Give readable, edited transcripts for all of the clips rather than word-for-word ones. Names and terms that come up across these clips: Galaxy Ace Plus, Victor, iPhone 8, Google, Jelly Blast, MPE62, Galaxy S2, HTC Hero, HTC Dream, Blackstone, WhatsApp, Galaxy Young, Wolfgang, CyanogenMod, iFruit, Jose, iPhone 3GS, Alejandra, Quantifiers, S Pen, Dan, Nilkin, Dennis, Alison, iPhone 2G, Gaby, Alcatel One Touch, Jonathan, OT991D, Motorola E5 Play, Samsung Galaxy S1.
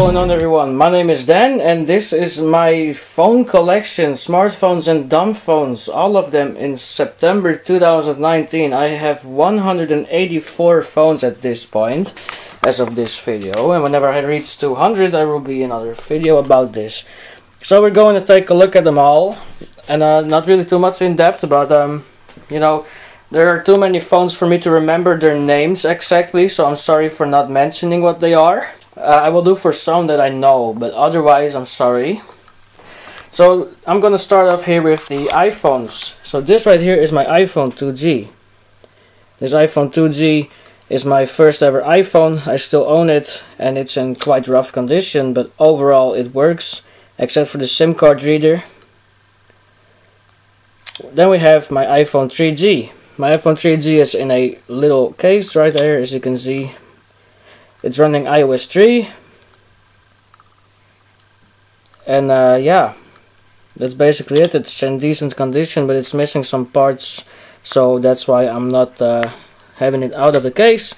going on, everyone? My name is Dan and this is my phone collection, smartphones and dumb phones, all of them in September 2019. I have 184 phones at this point as of this video, and whenever I reach 200 I will be another video about this. So we're going to take a look at them all, and not really too much in depth, but you know, there are too many phones for me to remember their names exactly, so I'm sorry for not mentioning what they are. I will do for some that I know, but otherwise I'm sorry. So I'm gonna start off here with the iPhones. So this right here is my iPhone 2G. This iPhone 2G is my first ever iPhone. I still own it and it's in quite rough condition, but overall it works, except for the SIM card reader. Then we have my iPhone 3G. My iPhone 3G is in a little case right there, as you can see. It's running iOS 3. And yeah, that's basically it. It's in decent condition, but it's missing some parts. So that's why I'm not having it out of the case.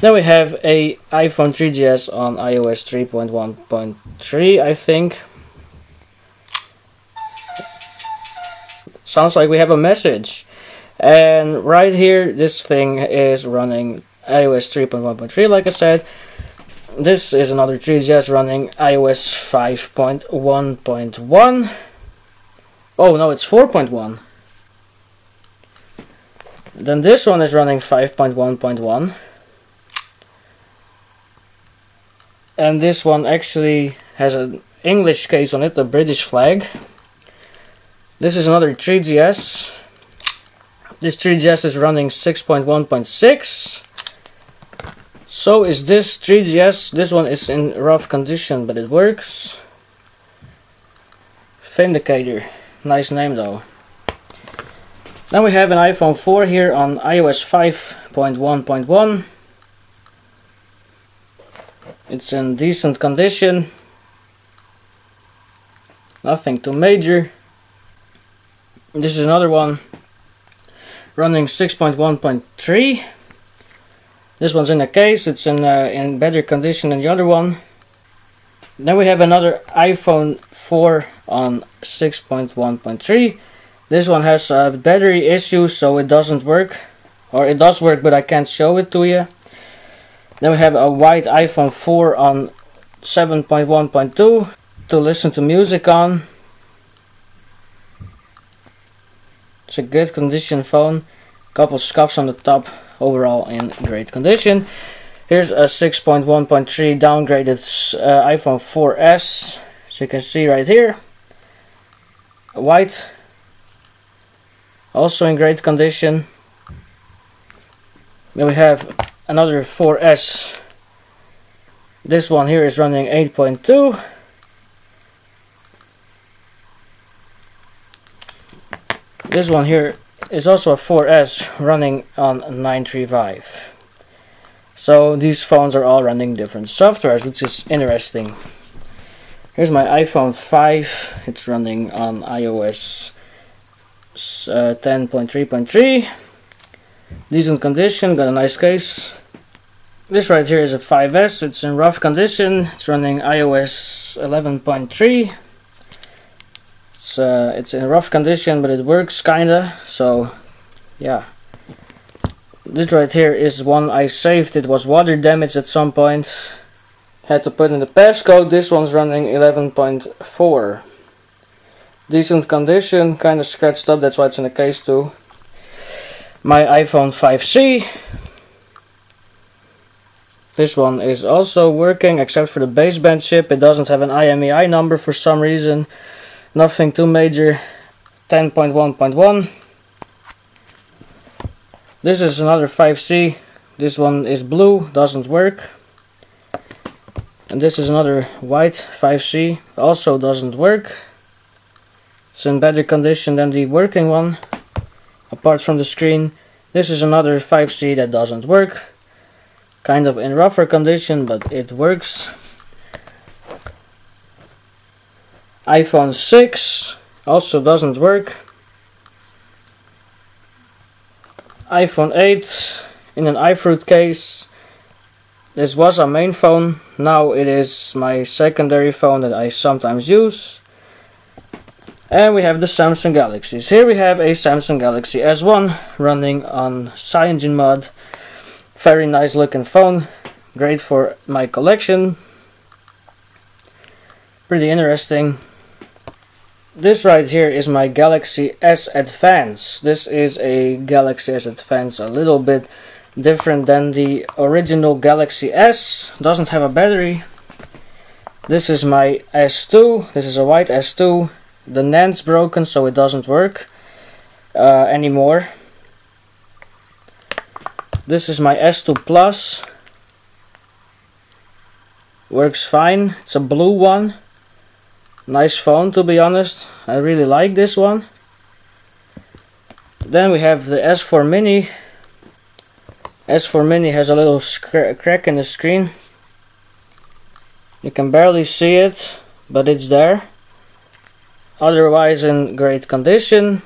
Then we have a iPhone 3GS on iOS 3.1.3, I think. Sounds like we have a message. And right here, this thing is running iOS 3.1.3, like I said. This is another 3GS running iOS 5.1.1. Oh no, it's 4.1. Then this one is running 5.1.1. And this one actually has an English case on it, the British flag. This is another 3GS. This 3GS is running 6.1.6. So is this 3GS. This one is in rough condition, but it works. Vindicator. Nice name though. Then we have an iPhone 4 here on iOS 5.1.1. It's in decent condition. Nothing too major. This is another one running 6.1.3. This one's in a case. It's in better condition than the other one. Then we have another iPhone 4 on 6.1.3. This one has a battery issue, so it doesn't work, or it does work, but I can't show it to you. Then we have a white iPhone 4 on 7.1.2 to listen to music on. It's a good condition phone, couple scuffs on the top, overall in great condition. Here's a 6.1.3 downgraded iPhone 4S, as you can see right here. White, also in great condition. Then we have another 4S. This one here is running 8.2. This one here is also a 4S running on 935. So these phones are all running different softwares, which is interesting. Here's my iPhone 5. It's running on iOS 10.3.3. Decent condition, got a nice case. This right here is a 5S. It's in rough condition. It's running iOS 11.3. It's in rough condition, but it works kinda. So yeah, this right here is one I saved. It was water damaged at some point, had to put in the passcode. This one's running 11.4, decent condition, kinda scratched up, that's why it's in the case too. My iPhone 5C, this one is also working except for the baseband chip. It doesn't have an IMEI number for some reason. Nothing too major, 10.1.1. This is another 5C. This one is blue, doesn't work. And this is another white 5C, also doesn't work. It's in better condition than the working one, apart from the screen. This is another 5C that doesn't work. Kind of in rougher condition, but it works. iPhone 6 also doesn't work. iPhone 8 in an iFruit case. This was a main phone, now it is my secondary phone that I sometimes use. And we have the Samsung Galaxies. Here we have a Samsung Galaxy S1 running on CyanogenMod. Very nice looking phone, great for my collection. Pretty interesting. This right here is my Galaxy S Advance. This is a Galaxy S Advance a little bit different than the original Galaxy S. Doesn't have a battery. This is my S2. This is a white S2. The NAND's broken, so it doesn't work anymore. This is my S2 Plus. Works fine. It's a blue one. Nice phone, to be honest. I really like this one. Then we have the S4 Mini. S4 Mini has a little crack in the screen. You can barely see it, but it's there. Otherwise in great condition.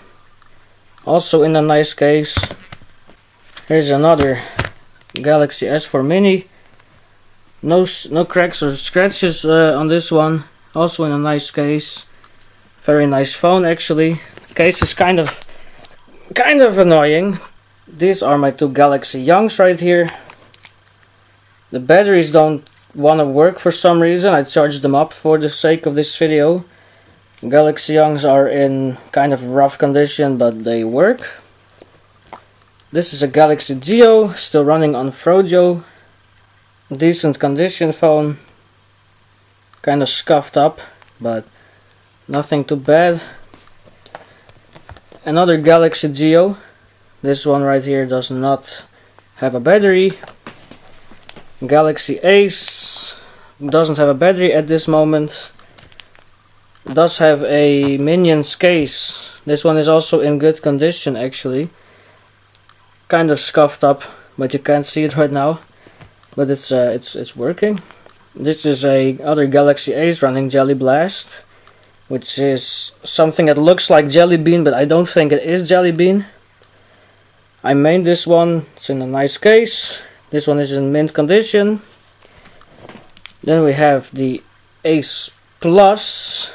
Also in a nice case. Here's another Galaxy S4 Mini. No cracks or scratches on this one. Also in a nice case. Very nice phone actually. The case is kind of annoying. These are my two Galaxy Youngs right here. The batteries don't want to work for some reason. I charged them up for the sake of this video. Galaxy Youngs are in kind of rough condition, but they work. This is a Galaxy Gio, still running on Frojo. Decent condition phone. Kind of scuffed up, but nothing too bad. Another Galaxy Gio. This one right here does not have a battery. Galaxy Ace doesn't have a battery at this moment. Does have a Minions case. This one is also in good condition actually. Kind of scuffed up, but you can't see it right now. But it's working. This is a other Galaxy Ace running Jelly Blast, which is something that looks like Jelly Bean, but I don't think it is Jelly Bean. I made this one, it's in a nice case. This one is in mint condition. Then we have the Ace Plus.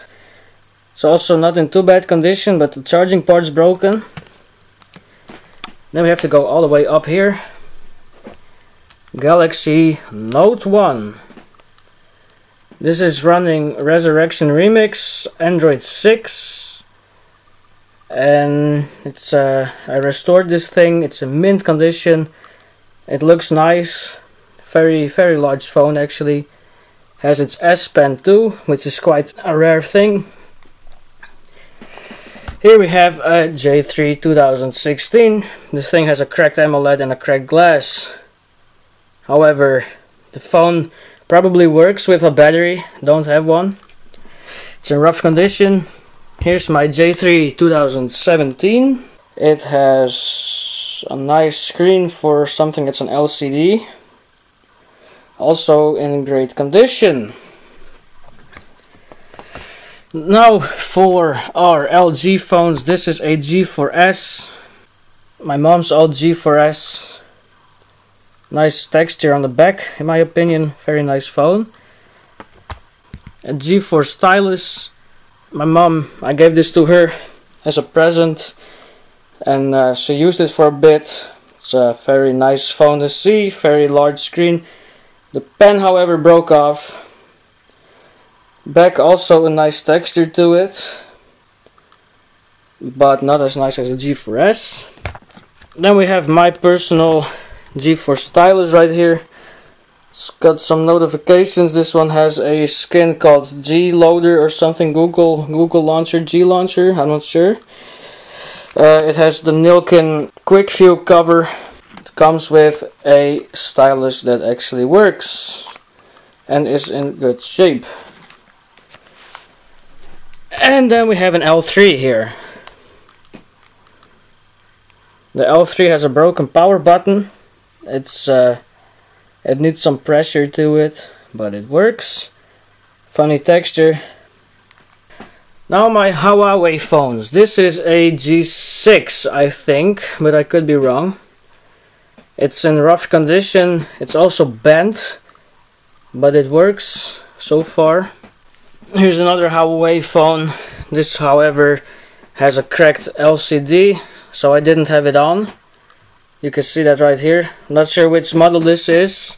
It's also not in too bad condition, but the charging part's broken. Then we have to go all the way up here. Galaxy Note 1. This is running Resurrection Remix, Android 6. And it's I restored this thing. It's in mint condition. It looks nice. Very large phone actually. Has its S Pen 2, which is quite a rare thing. Here we have a J3 2016. This thing has a cracked AMOLED and a cracked glass. However, the phone probably works with a battery. Don't have one. It's in rough condition. Here's my J3 2017. It has a nice screen for something that's an LCD. Also in great condition. Now for our LG phones. This is a G4S. My mom's old G4S. Nice texture on the back, in my opinion. Very nice phone. A G4 Stylus. My mom, I gave this to her as a present, and she used it for a bit. It's a very nice phone to see, very large screen. The pen, however, broke off. Back also a nice texture to it, but not as nice as the G4S. Then we have my personal G4 Stylus right here. It's got some notifications. This one has a skin called G Loader or something, Google Launcher, G Launcher, I'm not sure. It has the Nilkin Quick View cover. It comes with a stylus that actually works and is in good shape. And then we have an L3 here. The L3 has a broken power button. It needs some pressure to it, but it works. Funny texture. Now my Huawei phones. This is a G6, I think, but I could be wrong. It's in rough condition. It's also bent. but it works so far. Here's another Huawei phone. This, however, has a cracked LCD, so I didn't have it on. You can see that right here. Not sure which model this is.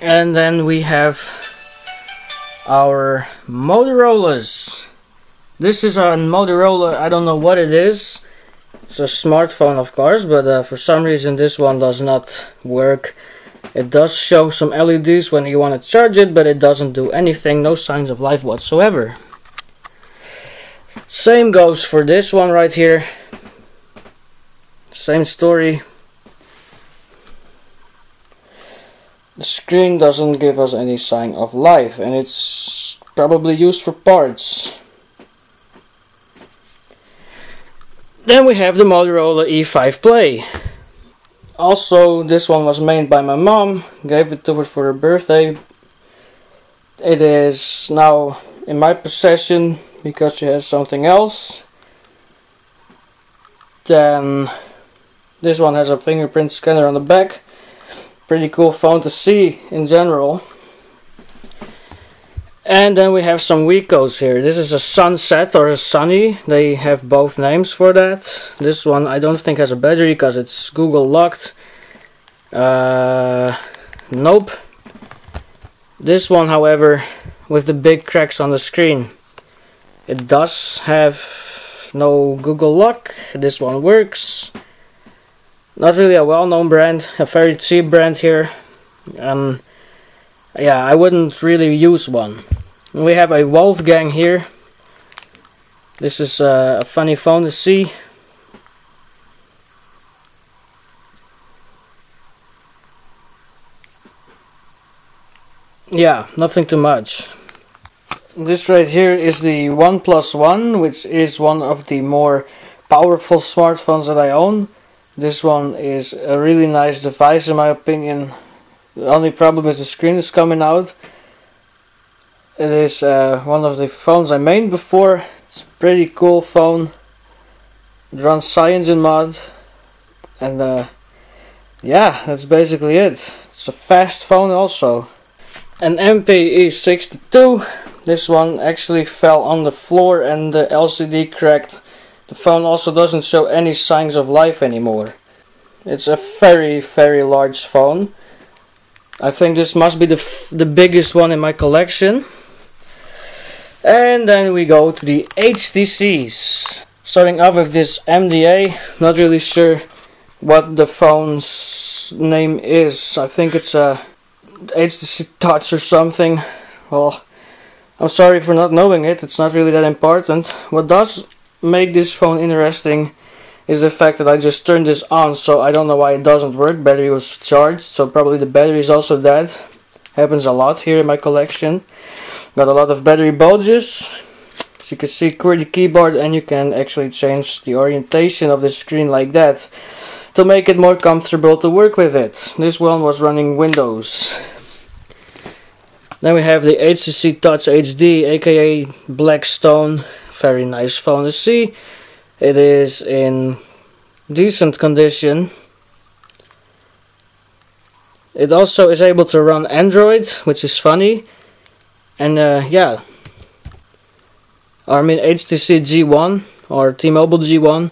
And then we have our Motorola's. This is a Motorola, I don't know what it is. It's a smartphone, of course, but for some reason this one does not work. It does show some LEDs when you want to charge it, but it doesn't do anything, no signs of life whatsoever. Same goes for this one right here. Same story. The screen doesn't give us any sign of life, and it's probably used for parts. Then we have the Motorola E5 Play. Also, this one was made by my mom, gave it to her for her birthday. It is now in my possession because she has something else. Then this one has a fingerprint scanner on the back. Pretty cool phone to see in general. And then we have some Wecos here. This is a Sunset or a Sunny. They have both names for that. This one I don't think has a battery because it's Google locked. Nope. This one, however, with the big cracks on the screen. It does have no Google lock. This one works. Not really a well-known brand. A very cheap brand here. Yeah, I wouldn't really use one. We have a Wolfgang here. This is a funny phone to see. Yeah, nothing too much. This right here is the OnePlus One, which is one of the more powerful smartphones that I own. This one is a really nice device in my opinion. The only problem is the screen is coming out. It is one of the phones I made before. It's a pretty cool phone. It runs CyanogenMod. And yeah, that's basically it. It's a fast phone also. An MPE62. This one actually fell on the floor and the LCD cracked. The phone also doesn't show any signs of life anymore. It's a very, very large phone. I think this must be the biggest one in my collection. And then we go to the HTCs. Starting off with this MDA, not really sure what the phone's name is. I think it's a HTC Touch or something. Well, I'm sorry for not knowing it, it's not really that important. What does make this phone interesting is the fact that I just turned this on, so I don't know why it doesn't work. Battery was charged, so probably the battery is also dead. Happens a lot here in my collection. Got a lot of battery bulges. As you can see, QWERTY keyboard, and you can actually change the orientation of the screen like that to make it more comfortable to work with it. This one was running Windows. Then we have the HTC Touch HD, aka Blackstone. Very nice phone to see. It is in decent condition. It also is able to run Android, which is funny. And yeah, I mean HTC G1 or T-Mobile G1.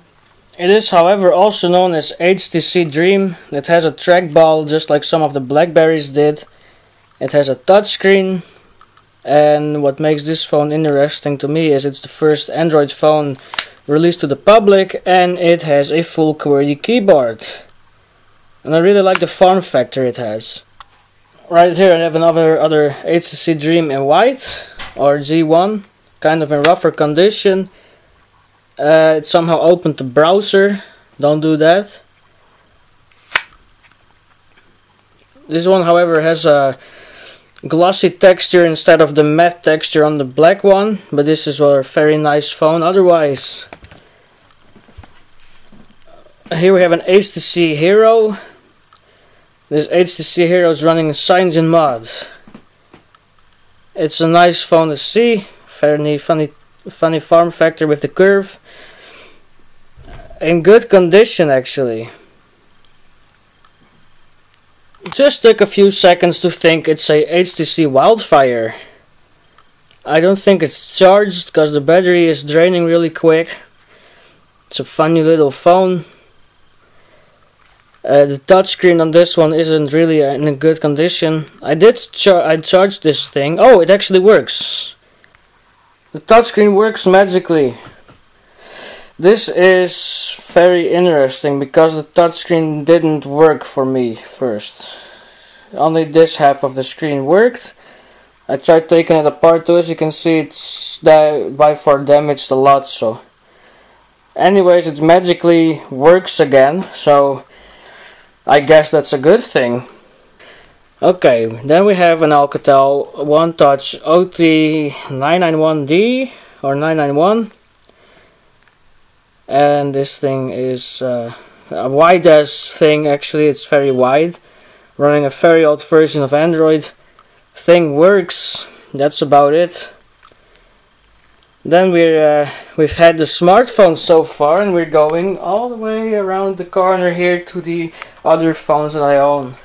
It is, however, also known as HTC Dream. It has a trackball just like some of the Blackberries did. It has a touchscreen. And what makes this phone interesting to me is it's the first Android phone released to the public, and it has a full QWERTY keyboard. And I really like the form factor it has. Right here I have another HTC Dream in white, or G1, kind of in rougher condition. It somehow opened the browser, don't do that. This one, however, has a glossy texture instead of the matte texture on the black one, but this is a very nice phone otherwise. Here we have an HTC Hero. This HTC Hero is running CyanogenMod. It's a nice phone to see. Very funny form factor with the curve. In good condition actually. Just took a few seconds to think it's a HTC Wildfire. I don't think it's charged because the battery is draining really quick. It's a funny little phone. The touchscreen on this one isn't really in a good condition. I charged this thing. Oh, it actually works. The touchscreen works magically. This is very interesting because the touchscreen didn't work for me first. Only this half of the screen worked. I tried taking it apart too, as you can see it's by far damaged a lot. So anyways, it magically works again, so I guess that's a good thing. Okay, then we have an Alcatel One Touch OT991D or 991. And this thing is a wide ass thing, actually. It's very wide, running a very old version of Android. Thing works, that's about it. Then we've had the smartphone so far, and we're going all the way around the corner here to the other phones that I own.